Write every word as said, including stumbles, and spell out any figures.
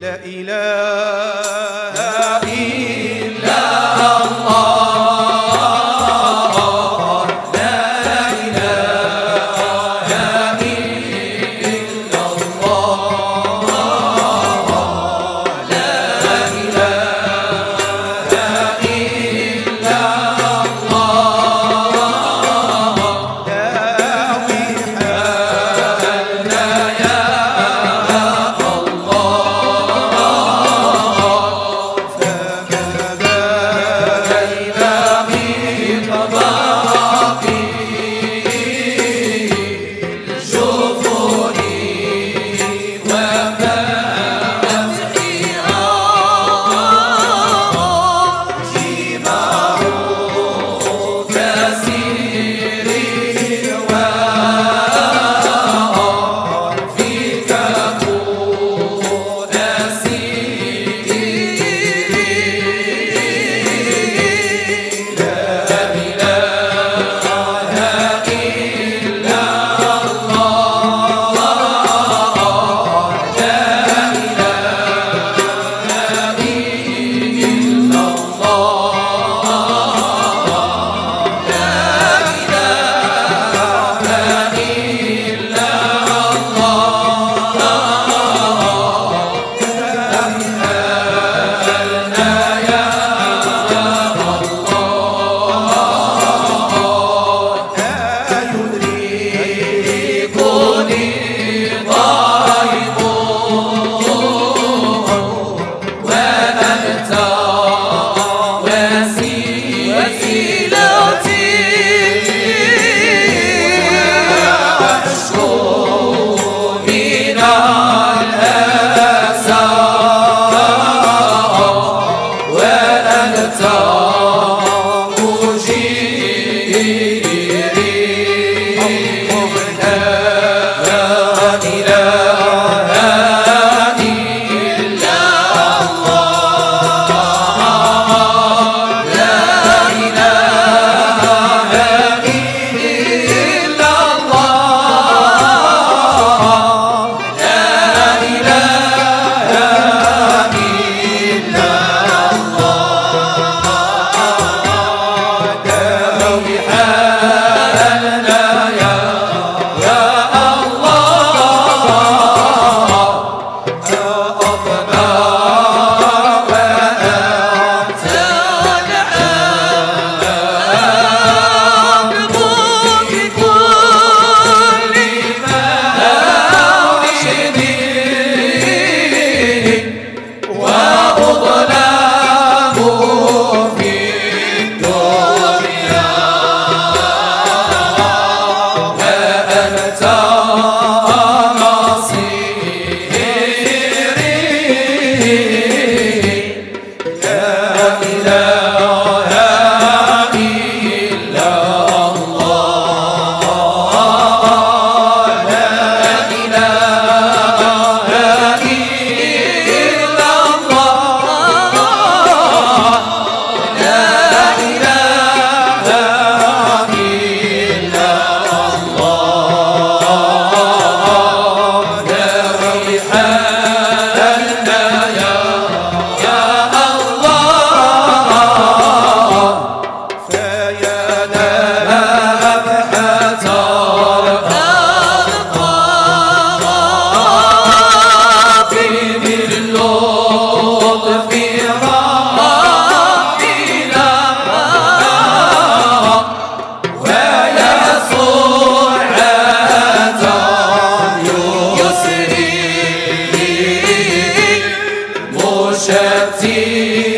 لا إله إلا الله، لا إله إلا الله، لا إله إلا الله، لا إله شاتي